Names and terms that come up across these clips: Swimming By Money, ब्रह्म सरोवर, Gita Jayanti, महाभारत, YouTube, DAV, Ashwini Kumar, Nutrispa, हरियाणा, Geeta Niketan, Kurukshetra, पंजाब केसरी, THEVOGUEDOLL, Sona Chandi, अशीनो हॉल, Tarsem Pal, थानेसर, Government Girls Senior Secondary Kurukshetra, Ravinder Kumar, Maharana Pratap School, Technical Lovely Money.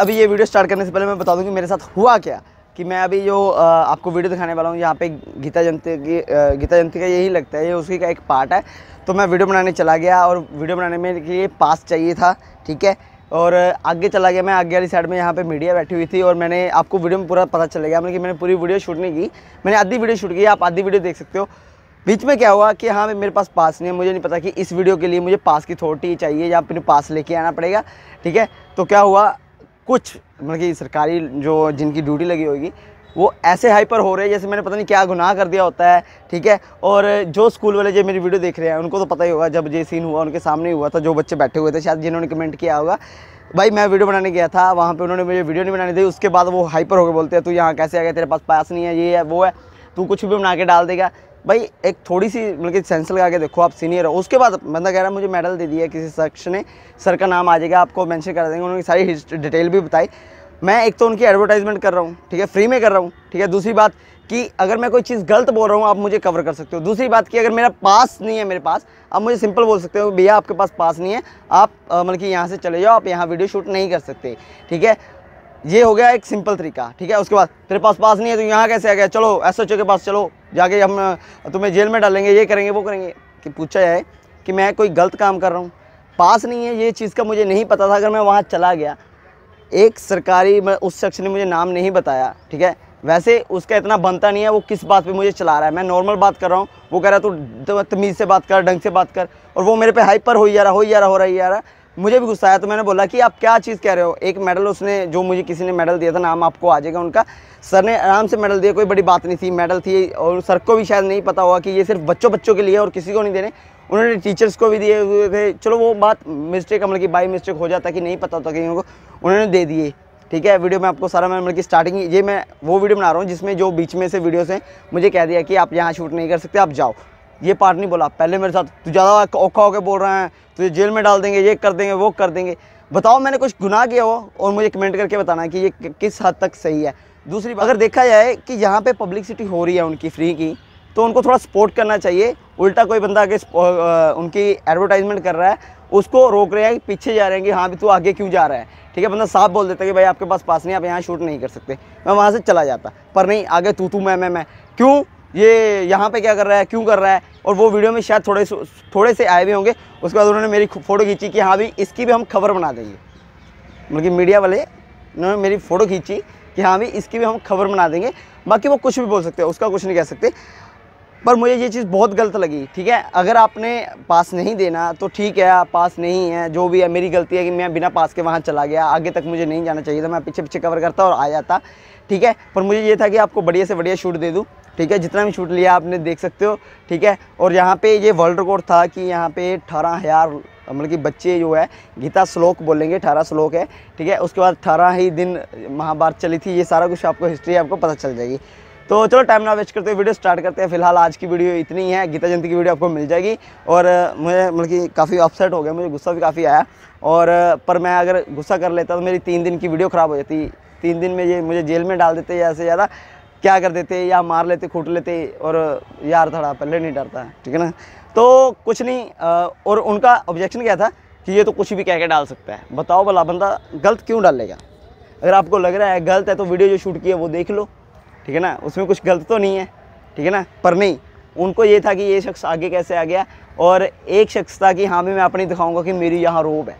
अभी ये video start करने से पहले मैं बता दूं कि मेरे साथ हुआ क्या, कि मैं अभी जो आपको वीडियो दिखाने वाला हूँ यहाँ पे गीता जयंती का यही लगता है, ये उसी का एक पार्ट है। तो मैं वीडियो बनाने चला गया और वीडियो बनाने में के लिए पास चाहिए था, ठीक है, और आगे चला गया मैं। आगे वाली साइड में यहाँ पे मीडिया बैठी हुई थी और मैंने आपको वीडियो में पूरा पता चलेगा कि मैंने पूरी वीडियो शूट नहीं की, मैंने आधी वीडियो शूट की, आप आधी वीडियो देख सकते हो। बीच में क्या हुआ कि हाँ मेरे पास पास नहीं है, मुझे नहीं पता कि इस वीडियो के लिए मुझे पास की अथॉरिटी चाहिए या अपने पास लेके आना पड़ेगा, ठीक है। तो क्या हुआ, कुछ मतलब कि सरकारी जो जिनकी ड्यूटी लगी होगी वो ऐसे हाइपर हो रहे हैं जैसे मैंने पता नहीं क्या गुनाह कर दिया होता है, ठीक है। और जो स्कूल वाले जो मेरी वीडियो देख रहे हैं उनको तो पता ही होगा, जब ये सीन हुआ उनके सामने ही हुआ था, जो बच्चे बैठे हुए थे शायद जिन्होंने कमेंट किया होगा। भाई मैं वीडियो बनाने गया था, वहाँ पे उन्होंने मुझे वीडियो नहीं बनाने दी, उसके बाद वो हाइपर होकर बोलते हैं तू यहाँ कैसे आ गया, तेरे पास नहीं है, ये है वो है, तू कुछ भी बना के डाल देगा। भाई एक थोड़ी सी मतलब कि सेंस लगा के देखो, आप सीनियर हो। उसके बाद बंदा कह रहा है मुझे मेडल दे दिया किसी शख्स ने, सर का नाम आ जाएगा, आपको मेंशन कर देंगे, उन्होंने सारी डिटेल भी बताई। मैं एक तो उनकी एडवर्टाइजमेंट कर रहा हूँ, ठीक है, फ्री में कर रहा हूँ, ठीक है। दूसरी बात कि अगर मैं कोई चीज़ गलत बोल रहा हूँ आप मुझे कवर कर सकते हो। दूसरी बात कि अगर मेरा पास नहीं है, मेरे पास आप मुझे सिंपल बोल सकते हो भैया आपके पास पास नहीं है, आप मतलब कि यहाँ से चले जाओ, आप यहाँ वीडियो शूट नहीं कर सकते, ठीक है। ये हो गया एक सिंपल तरीका, ठीक है। उसके बाद तेरे पास पास नहीं है तो यहाँ कैसे आ गया, चलो SHO के पास चलो, जाके हम तुम्हें जेल में डालेंगे, ये करेंगे वो करेंगे। कि पूछा जाए कि मैं कोई गलत काम कर रहा हूँ, पास नहीं है, ये चीज़ का मुझे नहीं पता था। अगर मैं वहाँ चला गया, एक सरकारी उस शख्स ने मुझे नाम नहीं बताया, ठीक है, वैसे उसका इतना बनता नहीं है वो किस बात पे मुझे चला रहा है। मैं नॉर्मल बात कर रहा हूँ, वो कह रहा है तू तमीज़ से बात कर, ढंग से बात कर, और वो मेरे पे हाइपर हो रहा है। मुझे भी गुस्सा आया तो मैंने बोला कि आप क्या चीज़ कह रहे हो, एक मेडल उसने जो मुझे किसी ने मेडल दिया था, नाम आपको आ जाएगा उनका, सर ने आराम से मेडल दिया, कोई बड़ी बात नहीं थी, मेडल थी। और सर को भी शायद नहीं पता हुआ कि ये सिर्फ बच्चों के लिए और किसी को नहीं देने, उन्होंने टीचर्स को भी दिए हुए थे। चलो वो बात मिस्टेक मतलब कि बाई मिस्टेक हो जाता कि नहीं पता होता कहीं को, उन्होंने दे दिए, ठीक है। वीडियो में आपको सारा मतलब कि स्टार्टिंग ये मैं वो वीडियो बना रहा हूँ जिसमें जो बीच में से वीडियोस हैं मुझे कह दिया कि आप यहाँ शूट नहीं कर सकते, आप जाओ, ये पार्ट नहीं बोला। पहले मेरे साथ तू ज़्यादा औखा होकर बोल रहा है, तुझे जेल में डाल देंगे, ये कर देंगे वो कर देंगे। बताओ मैंने कुछ गुनाह किया हो, और मुझे कमेंट करके बताना कि ये किस हद तक सही है। दूसरी बात, अगर देखा जाए कि यहाँ पे पब्लिसिटी हो रही है उनकी फ्री की, तो उनको थोड़ा सपोर्ट करना चाहिए। उल्टा कोई बंदा आगे उनकी एडवर्टाइजमेंट कर रहा है, उसको रोक रहे हैं, पीछे जा रहे हैं कि हाँ भी तू आगे क्यों जा रहा है, ठीक है। बंदा साफ बोल देता है कि भाई आपके पास पास नहीं, आप यहाँ शूट नहीं कर सकते, मैं वहाँ से चला जाता, पर नहीं, आगे तू मैं क्यों, ये यहाँ पे क्या कर रहा है, क्यों कर रहा है। और वो वीडियो में शायद थोड़े से आए भी होंगे। उसके बाद उन्होंने मेरी फ़ोटो खींची कि हाँ भी इसकी भी हम खबर बना देंगे, मतलब कि मीडिया वाले उन्होंने मेरी फ़ोटो खींची कि हाँ भी इसकी भी हम खबर बना देंगे। बाकी वो कुछ भी बोल सकते हैं, उसका कुछ नहीं कह सकते, पर मुझे ये चीज़ बहुत गलत लगी, ठीक है। अगर आपने पास नहीं देना तो ठीक है, पास नहीं है जो भी है, मेरी गलती है कि मैं बिना पास के वहाँ चला गया, आगे तक मुझे नहीं जाना चाहिए था, मैं पीछे पीछे कवर करता और आ जाता, ठीक है। पर मुझे ये था कि आपको बढ़िया से बढ़िया शूट दे दूँ, ठीक है, जितना भी शूट लिया आपने देख सकते हो, ठीक है। और यहाँ पे ये वर्ल्ड रिकॉर्ड था कि यहाँ पे 18,000 मतलब कि बच्चे जो है, गीता श्लोक बोलेंगे, 18 श्लोक है, ठीक है। उसके बाद 18 ही दिन महाभारत चली थी, ये सारा कुछ आपको हिस्ट्री आपको पता चल जाएगी। तो चलो टाइम ना वेस्ट करते हुए वीडियो स्टार्ट करते हैं। फिलहाल आज की वीडियो इतनी है, गीता जयंती की वीडियो आपको मिल जाएगी। और मुझे मतलब कि काफ़ी अपसेट हो गया, मुझे गुस्सा भी काफ़ी आया, और पर मैं अगर गुस्सा कर लेता तो मेरी 3 दिन की वीडियो ख़राब हो जाती, 3 दिन में ये मुझे जेल में डाल देते या से ज़्यादा क्या कर देते, या मार लेते खूट लेते, और यार थड़ा पहले नहीं डरता, ठीक है ना। तो कुछ नहीं, और उनका ऑब्जेक्शन क्या था कि ये तो कुछ भी कह के डाल सकता है। बताओ भला बंदा गलत क्यों डालेगा, अगर आपको लग रहा है गलत है तो वीडियो जो शूट की है वो देख लो, ठीक है ना, उसमें कुछ गलत तो नहीं है, ठीक है ना। पर नहीं, उनको ये था कि ये शख्स आगे कैसे आ गया, और एक शख्स था कि हाँ भी मैं अपनी दिखाऊँगा कि मेरी यहाँ रोब है।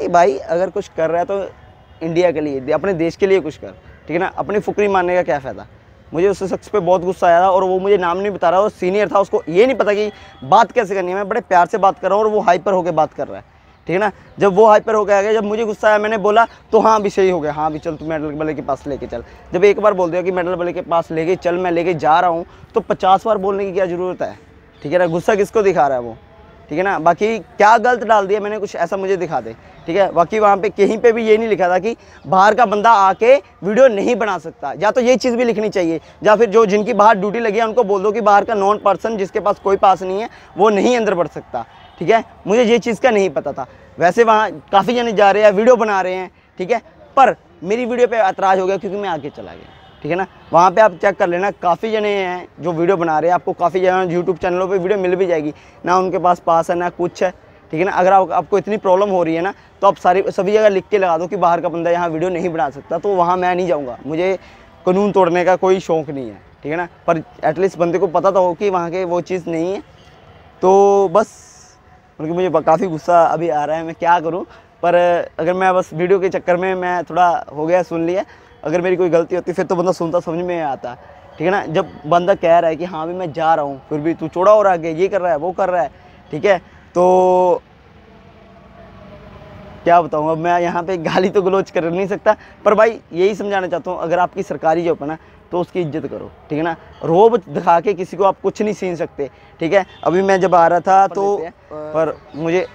तो भाई अगर कुछ कर रहा है तो इंडिया के लिए, अपने देश के लिए कुछ कर, ठीक है ना, अपनी फुकरी मारने का क्या फ़ायदा। मुझे उस शख्स पे बहुत गुस्सा आया था, और वो मुझे नाम नहीं बता रहा, वो सीनियर था, उसको ये नहीं पता कि बात कैसे करनी है, मैं बड़े प्यार से बात कर रहा हूँ और वो हाइपर होकर बात कर रहा है, ठीक है ना। जब वो हाइपर होकर आ गया, जब मुझे गुस्सा आया मैंने बोला तो हाँ भी सही हो गया, हाँ भी चल तू मेडल वाले के पास लेके चल। जब एक बार बोल दिया कि मेडल वाले के पास लेके चल, मैं लेके जा रहा हूँ, तो 50 बार बोलने की क्या ज़रूरत है, ठीक है ना। गुस्सा किसको दिखा रहा है वो, ठीक है ना। बाकी क्या गलत डाल दिया मैंने, कुछ ऐसा मुझे दिखा दे, ठीक है। बाकी वहाँ पे कहीं पे भी ये नहीं लिखा था कि बाहर का बंदा आके वीडियो नहीं बना सकता, या तो ये चीज़ भी लिखनी चाहिए, या फिर जो जिनकी बाहर ड्यूटी लगी है उनको बोल दो कि बाहर का नॉन पर्सन जिसके पास कोई पास नहीं है वो नहीं अंदर बढ़ सकता, ठीक है। मुझे ये चीज़ का नहीं पता था। वैसे वहाँ काफ़ी जने जा रहे हैं, वीडियो बना रहे हैं, ठीक है, पर मेरी वीडियो पर ऐतराज़ हो गया क्योंकि मैं आगे चला गया, ठीक है ना। वहाँ पे आप चेक कर लेना, काफ़ी जने हैं जो वीडियो बना रहे हैं, आपको काफ़ी जगह यूट्यूब चैनलों पे वीडियो मिल भी जाएगी ना, उनके पास पास है ना कुछ है, ठीक है ना। अगर आपको इतनी प्रॉब्लम हो रही है ना तो आप सभी जगह लिख के लगा दो कि बाहर का बंदा यहाँ वीडियो नहीं बना सकता, तो वहाँ मैं नहीं जाऊँगा। मुझे कानून तोड़ने का कोई शौक़ नहीं है, ठीक है ना। पर एटलीस्ट बंदे को पता तो हो कि वहाँ के वो चीज़ नहीं है। तो बस उनकी मुझे काफ़ी गुस्सा अभी आ रहा है, मैं क्या करूँ। पर अगर मैं बस वीडियो के चक्कर में मैं थोड़ा हो गया, सुन लिया। अगर मेरी कोई गलती होती फिर तो बंदा सुनता समझ में आता, ठीक है ना। जब बंदा कह रहा है कि हाँ भी मैं जा रहा हूँ, फिर भी तू चौड़ा हो रहा है, ये कर रहा है, वो कर रहा है, ठीक है। तो क्या बताऊँ, अब मैं यहाँ पे गाली तो गलौज कर नहीं सकता। पर भाई यही समझाना चाहता हूँ, अगर आपकी सरकारी जॉब है ना तो उसकी इज्जत करो, ठीक है ना। रोब दिखा के किसी को आप कुछ नहीं सीन सकते, ठीक है। अभी मैं जब आ रहा था तो पर मुझे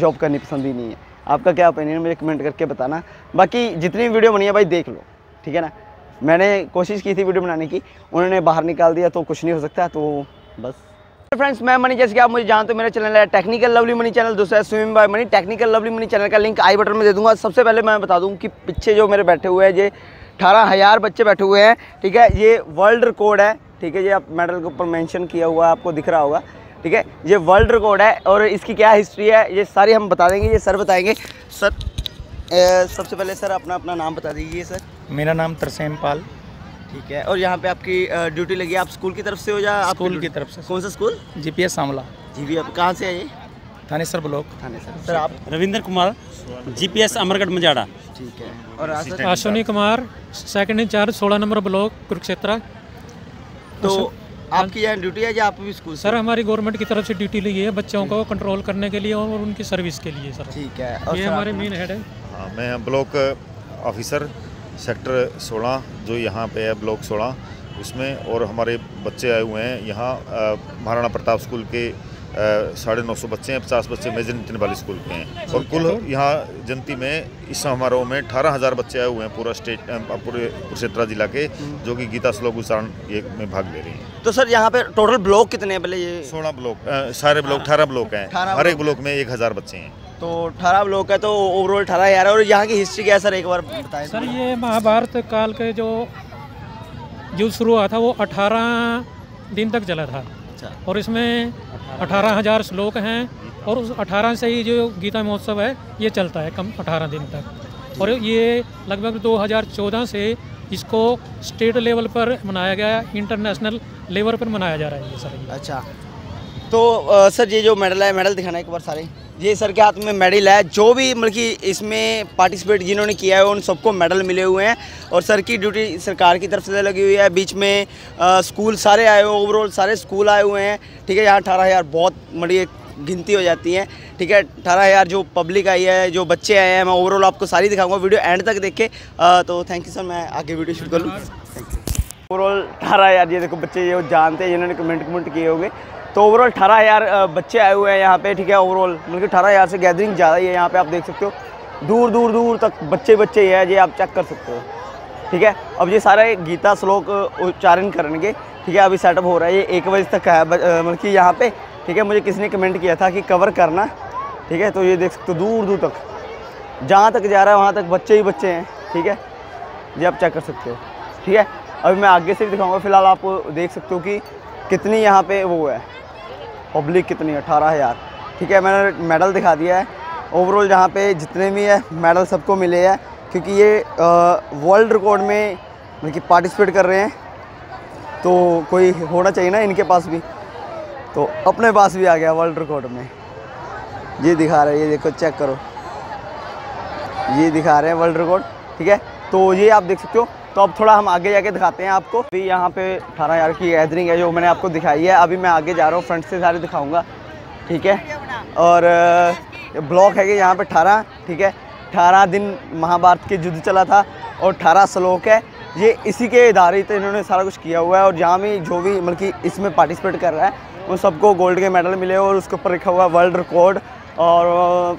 जॉब करनी पसंद ही नहीं है। आपका क्या ओपिनियन है मुझे कमेंट करके बताना। बाकी जितनी वीडियो बनी है भाई देख लो, ठीक है ना। मैंने कोशिश की थी वीडियो बनाने की, उन्होंने बाहर निकाल दिया तो कुछ नहीं हो सकता। तो बस फ्रेंड्स, मैं मनी, जैसे कि आप मुझे जानते हो, मेरा चैनल है टेक्निकल लवली मनी चैनल, दूसरा है swimming by money. Technical lovely money channel का लिंक आई बटन में दे दूंगा। सबसे पहले मैं बता दूं कि पीछे जो मेरे बैठे हुए हैं, ये 18,000 बच्चे बैठे हुए हैं, ठीक है। ये वर्ल्ड रिकॉर्ड है, ठीक है। ये आप मेडल के ऊपर मैंशन किया हुआ आपको दिख रहा होगा, ठीक है। ये वर्ल्ड रिकॉर्ड है और इसकी क्या हिस्ट्री है ये सारी हम बता देंगे, ये सर बताएँगे। सर सबसे पहले सर अपना नाम बता दीजिए। सर मेरा नाम तरसेम पाल, ठीक है। और यहाँ पे आपकी ड्यूटी लगी है, आप स्कूल की तरफ से हो या आप स्कूल की तरफ से? कौन सा स्कूल? जीपीएस सांवला। जी भी, आप कहाँ से आए? थानेसर ब्लॉक, थानेसर। सर आप? रविंदर कुमार, जीपीएस अमरगढ़ मजाड़ा, ठीक है। और Ashwini Kumar, second incharge 16 number block Kurukshetra. तो आपकी यहाँ ड्यूटी है या आप भी स्कूल? सर हमारी गवर्नमेंट की तरफ से ड्यूटी लगी है, बच्चों को कंट्रोल करने के लिए और उनकी सर्विस के लिए सर, ठीक है। ये हमारे मेन हेड है। मैं ब्लॉक ऑफिसर सेक्टर 16 जो यहाँ पे है, ब्लॉक 16 उसमें, और हमारे बच्चे आए हुए हैं यहाँ महाराणा प्रताप स्कूल के 950 बच्चे हैं, 50 बच्चे मेजर नितिन वाली स्कूल के हैं। और कुल यहाँ जनती में इस समारोह में 18,000 बच्चे आए हुए हैं पूरा स्टेट, पूरे कुरुक्षेत्र जिला के, जो कि गीता श्लोक उच्चारण में भाग ले रहे हैं। तो सर यहाँ पे टोटल ब्लॉक कितने हैं पहले? ये 16 ब्लॉक, सारे ब्लॉक 18 ब्लॉक हैं, हर एक ब्लॉक में 1,000 बच्चे हैं। तो 18 ब्लॉक है, तो ओवरऑल 18,000 है। और यहाँ की हिस्ट्री क्या है सर एक बार बताएं। सर ये महाभारत काल के जो शुरू हुआ था वो 18 दिन तक चला था। अच्छा। और इसमें 18,000 श्लोक हैं और उस 18 से ही जो गीता महोत्सव है ये चलता है कम 18 दिन तक। और ये लगभग 2014 से इसको स्टेट लेवल पर मनाया गया, इंटरनेशनल लेवल पर मनाया जा रहा है ये सर। अच्छा, तो सर ये जो मेडल है, मेडल दिखाना एक बार सारे। ये सर के हाथ में मेडल है, जो भी मतलब कि इसमें पार्टिसिपेट जिन्होंने किया है उन सबको मेडल मिले हुए हैं। और सर की ड्यूटी सरकार की तरफ से लगी हुई है, बीच में स्कूल सारे आए हुए, ओवरऑल सारे स्कूल आए हुए हैं, ठीक है। यहाँ 18,000 बहुत बड़ी गिनती हो जाती है, ठीक है। 18,000 जो पब्लिक आई है, जो बच्चे आए हैं, मैं ओवरऑल आपको सारी दिखाऊंगा, वीडियो एंड तक देखे। तो थैंक यू सर, मैं आगे वीडियो शूट कर लूँ। Thank you. ओवरऑल 18,000, ये देखो बच्चे ये जानते हैं जिन्होंने कमेंट किए होंगे। तो ओवरऑल 18,000 बच्चे आए हुए हैं यहाँ पे, ठीक है। ओवरऑल मतलब कि 18,000 से गैदरिंग ज़्यादा ही है यहाँ पे, आप देख सकते हो दूर दूर दूर तक बच्चे बच्चे हैं, ये आप चेक कर सकते हो, ठीक है। अब ये सारे गीता श्लोक उच्चारण करेंगे, ठीक है। अभी सेटअप हो रहा है, ये 1 बजे तक है मतलब कि यहाँ पे, ठीक है। मुझे किसी ने कमेंट किया था कि कवर करना, ठीक है। तो ये देख सकते हो दूर दूर तक जहाँ तक जा रहा है वहाँ तक बच्चे ही बच्चे हैं, ठीक है। ये आप चेक कर सकते हो, ठीक है। अभी मैं आगे से भी दिखाऊँगा, फिलहाल आप देख सकते हो कि कितनी यहाँ पर वो है पब्लिक, कितनी 18,000, ठीक है। मैंने मेडल दिखा दिया है। ओवरऑल जहाँ पे जितने भी है मेडल सबको मिले हैं, क्योंकि ये वर्ल्ड रिकॉर्ड में मतलब पार्टिसिपेट कर रहे हैं, तो कोई होना चाहिए ना इनके पास भी। तो अपने पास भी आ गया वर्ल्ड रिकॉर्ड में, ये दिखा रहे हैं, ये देखो चेक करो, ये दिखा रहे हैं वर्ल्ड रिकॉर्ड, ठीक है। तो ये आप देख सकते हो। तो अब थोड़ा हम आगे जाके दिखाते हैं आपको। अभी यहाँ पे 18,000 की गैदरिंग है जो मैंने आपको दिखाई है। अभी मैं आगे जा रहा हूँ, फ्रंट से सारे दिखाऊंगा, ठीक है। और ब्लॉक है कि यहाँ पे 18, ठीक है। 18 दिन महाभारत के युद्ध चला था और 18 श्लोक है, ये इसी के आधारित इन्होंने सारा कुछ किया हुआ है। और जहाँ भी जो भी मतलब कि इसमें पार्टिसिपेट कर रहा है उन सबको गोल्ड के मेडल मिले और उसके ऊपर लिखा हुआ वर्ल्ड रिकॉर्ड। और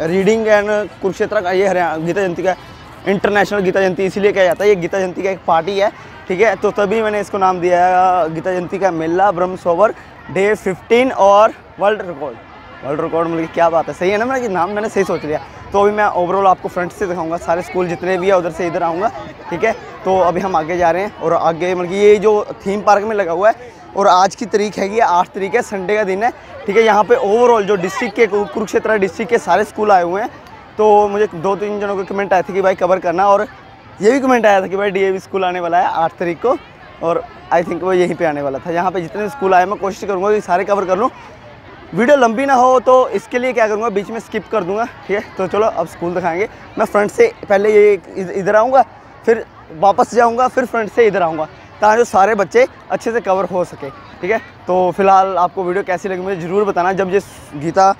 रीडिंग एंड कुरुक्षेत्र का, ये हरियाणा गीता जयंती का इंटरनेशनल गीता जयंती इसीलिए कहा जाता है, ये गीता जयंती का एक पार्टी है, ठीक है। तो तभी मैंने इसको नाम दिया है गीता जयंती का मेला, ब्रह्म सरोवर डे 15 और वर्ल्ड रिकॉर्ड। वर्ल्ड रिकॉर्ड मिल गई, क्या बात है, सही है ना, मेरा नाम मैंने सही सोच लिया। तो अभी मैं ओवरऑल आपको फ्रंट से दिखाऊंगा, सारे स्कूल जितने भी है उधर से इधर आऊँगा, ठीक है। तो अभी हम आगे जा रहे हैं और आगे मतलब ये जो थीम पार्क में लगा हुआ है और आज की तारीख हैगी 8 तारीख है, संडे का दिन है, ठीक है। यहाँ पे ओवरऑल जो डिस्ट्रिक्ट के कुरुक्षेत्र डिस्ट्रिक्ट के सारे स्कूल आए हुए हैं। तो मुझे 2-3 जनों के कमेंट आए थे कि भाई कवर करना, और ये भी कमेंट आया था कि भाई DAV स्कूल आने वाला है 8 तारीख को, और आई थिंक वो यहीं पे आने वाला था। यहाँ पे जितने स्कूल आए मैं कोशिश करूँगा कि सारे कवर कर लूँ। वीडियो लंबी ना हो तो इसके लिए क्या करूँगा, बीच में स्किप कर दूँगा, ठीक है। तो चलो अब स्कूल दिखाएँगे। मैं फ्रंट से पहले ये इधर आऊँगा, फिर वापस जाऊँगा, फिर फ्रंट से इधर आऊँगा, ताकि जो सारे बच्चे अच्छे से कवर हो सके, ठीक है। तो फिलहाल आपको वीडियो कैसी लगी मुझे ज़रूर बताना। जब ये गीता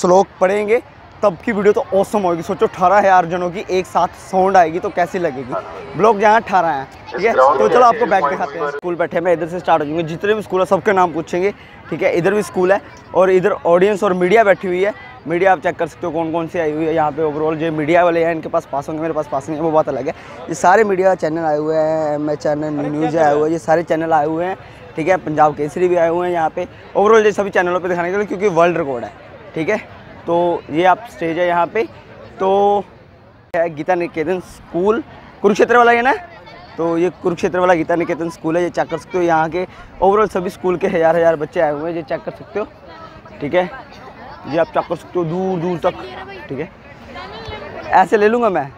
श्लोक पढ़ेंगे तब की वीडियो तो औसम होगी। सोचो 18,000 जनों की एक साथ साउंड आएगी तो कैसी लगेगी। ब्लॉग जहाँ 18 है, ठीक है। तो चलो आपको बैग दिखाते हैं। स्कूल बैठे मैं इधर से स्टार्ट हो जाऊँगी, जितने भी स्कूल है सबके नाम पूछेंगे, ठीक है। इधर भी स्कूल है और इधर ऑडियंस और मीडिया बैठी हुई है। मीडिया आप चेक कर सकते हो कौन कौन सी आई हुई है। यहाँ पे ओवरऑल जो मीडिया वाले हैं इनके पास पास होंगे, मेरे पास पास नहीं है, वो बात अलग है। ये सारे मीडिया चैनल आए हुए हैं, MH चैनल, न्यूज़ आए हुए हैं, ये सारे चैनल आए हुए हैं, ठीक है। पंजाब केसरी भी आए हुए हैं यहाँ पे। ओवरऑल ये सभी चैनलों पर दिखाने के लिए, क्योंकि वर्ल्ड रिकॉर्ड है, ठीक है। तो ये आप स्टेज है यहाँ पे। तो गीता निकेतन स्कूल कुरुक्षेत्र वाला है ना, तो ये कुरुक्षेत्र वाला गीता निकेतन स्कूल है। ये चेक कर सकते हो, यहाँ के ओवरऑल सभी स्कूल के 1000 बच्चे आए हुए हैं, ये चेक कर सकते हो, ठीक है। ये आप चेक कर सकते हो दूर दूर तक, ठीक है। ऐसे ले लूँगा मैं,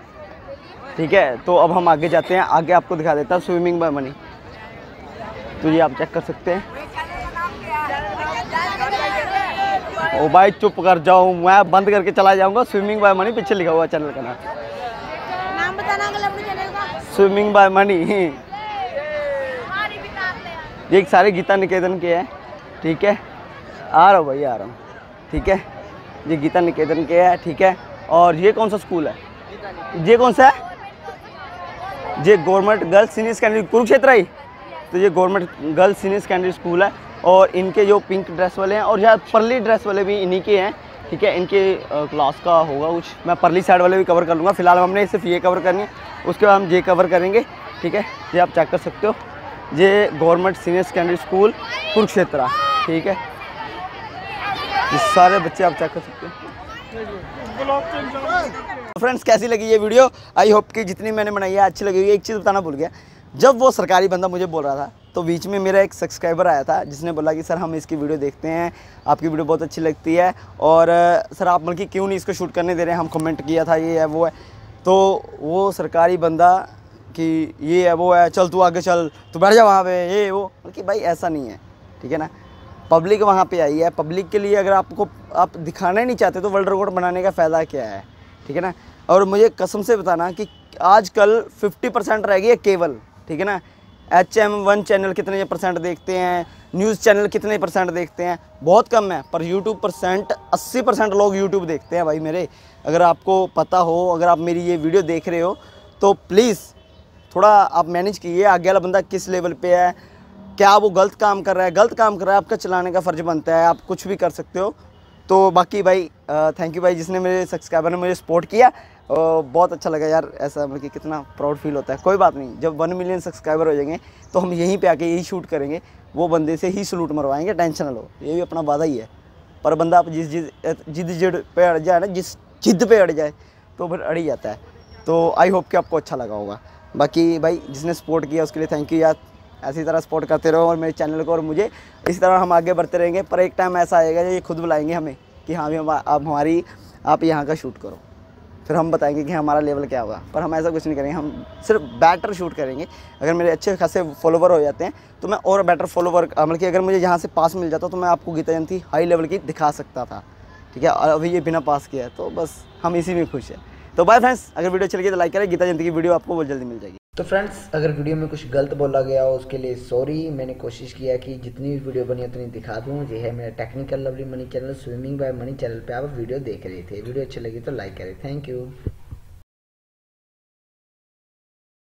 ठीक है। तो अब हम आगे जाते हैं, आगे आपको दिखा देता हूँ स्विमिंग बाय मनी। तो ये आप चेक कर सकते हैं। ओ भाई चुप कर जाओ, मैं बंद करके चला जाऊँगा। स्विमिंग बाय मनी पीछे लिखा हुआ चैनल का नाम बताना, स्विमिंग बाय मनी। ये सारे गीता निकेतन के हैं, ठीक है। आ रहा हूँ भाई, आ रहा हूँ, ठीक है। ये गीता निकेतन के है, ठीक है। और ये कौन सा स्कूल है, ये कौन सा है, ये government girls senior secondary Kurukshetra ही। तो ये government girls senior secondary school है, और इनके जो पिंक ड्रेस वाले हैं और शायद पर्ली ड्रेस वाले भी इन्हीं के हैं, ठीक है। इनके क्लास का होगा कुछ, मैं पर्ली साइड वाले भी कवर कर लूँगा। फिलहाल हमने सिर्फ ये कवर करनी है, उसके बाद हम ये कवर करेंगे, ठीक है। ये आप चेक कर सकते हो, ये government senior secondary school Kurukshetra, ठीक है। सारे बच्चे आप चेक कर सकते हैं। फ्रेंड्स कैसी लगी ये वीडियो, आई होप कि जितनी मैंने बनाई है अच्छी लगी हुई है। एक चीज़ बताना भूल गया, जब वो सरकारी बंदा मुझे बोल रहा था तो बीच में मेरा एक सब्सक्राइबर आया था जिसने बोला कि सर हम इसकी वीडियो देखते हैं, आपकी वीडियो बहुत अच्छी लगती है, और सर आप बल्कि क्यों नहीं इसको शूट करने दे रहे हैं, हम कमेंट किया था ये है वो है। तो वो सरकारी बंदा कि ये है वो है, चल तू आगे चल, तू बैठ जा वहाँ पर, ये वो, बल्कि भाई ऐसा नहीं है, ठीक है ना। पब्लिक वहाँ पे आई है, पब्लिक के लिए अगर आपको आप दिखाना ही नहीं चाहते तो वर्ल्ड रिकॉर्ड बनाने का फ़ायदा क्या है, ठीक है ना। और मुझे कसम से बताना कि आजकल 50% रह गई है केबल, ठीक है ना। HM1 चैनल कितने परसेंट देखते हैं, न्यूज़ चैनल कितने परसेंट देखते हैं, बहुत कम है। पर यूट्यूब परसेंट 80% लोग यूट्यूब देखते हैं भाई मेरे। अगर आपको पता हो, अगर आप मेरी ये वीडियो देख रहे हो तो प्लीज़ थोड़ा आप मैनेज कीजिए, आगे वाला बंदा किस लेवल पर है, क्या वो गलत काम कर रहा है, गलत काम कर रहा है आपका चलाने का फ़र्ज़ बनता है, आप कुछ भी कर सकते हो। तो बाकी भाई थैंक यू भाई, जिसने मेरे सब्सक्राइबर ने मुझे सपोर्ट किया, बहुत अच्छा लगा यार। ऐसा मतलब कि कितना प्राउड फील होता है। कोई बात नहीं, जब 1 मिलियन सब्सक्राइबर हो जाएंगे तो हम यहीं पे आके यही शूट करेंगे, वो बंदे से ही सलूट मरवाएंगे, टेंशन ना लो, ये भी अपना वादा ही है। पर बंदा आप जिद पे अड़ जाए ना, जिस जिद पे अड़ जाए तो फिर अड़ ही जाता है। तो आई होप कि आपको अच्छा लगा होगा। बाकी भाई जिसने सपोर्ट किया उसके लिए थैंक यू यार। ऐसी तरह सपोर्ट करते रहो और मेरे चैनल को और मुझे, इसी तरह हम आगे बढ़ते रहेंगे। पर एक टाइम ऐसा आएगा ये खुद बुलाएंगे हमें कि हाँ भी आप हमारी आप यहाँ का शूट करो, फिर हम बताएंगे कि हमारा लेवल क्या होगा। पर हम ऐसा कुछ नहीं करेंगे, हम सिर्फ बेटर शूट करेंगे। अगर मेरे अच्छे खासे फॉलोवर हो जाते हैं तो मैं और बेटर फॉलोवर, मतलब कि अगर मुझे यहाँ से पास मिल जाता तो मैं आपको गीता जयंती हाई लेवल की दिखा सकता था, ठीक है। अभी ये बिना पास किया है, तो बस हम इसी में खुश हैं। तो बाय फ्रेंड्स, अगर वीडियो अच्छी लगी तो लाइक करें, गीता जयंती की वीडियो आपको बहुत जल्दी मिल जाएगी। तो फ्रेंड्स अगर वीडियो में कुछ गलत बोला गया हो उसके लिए सॉरी। मैंने कोशिश किया कि जितनी भी वीडियो बनी उतनी दिखा दूँ। ये है मेरा technical lovely money channel, swimming by money channel पे आप वीडियो देख रहे थे। वीडियो अच्छी लगी तो लाइक करें, थैंक यू।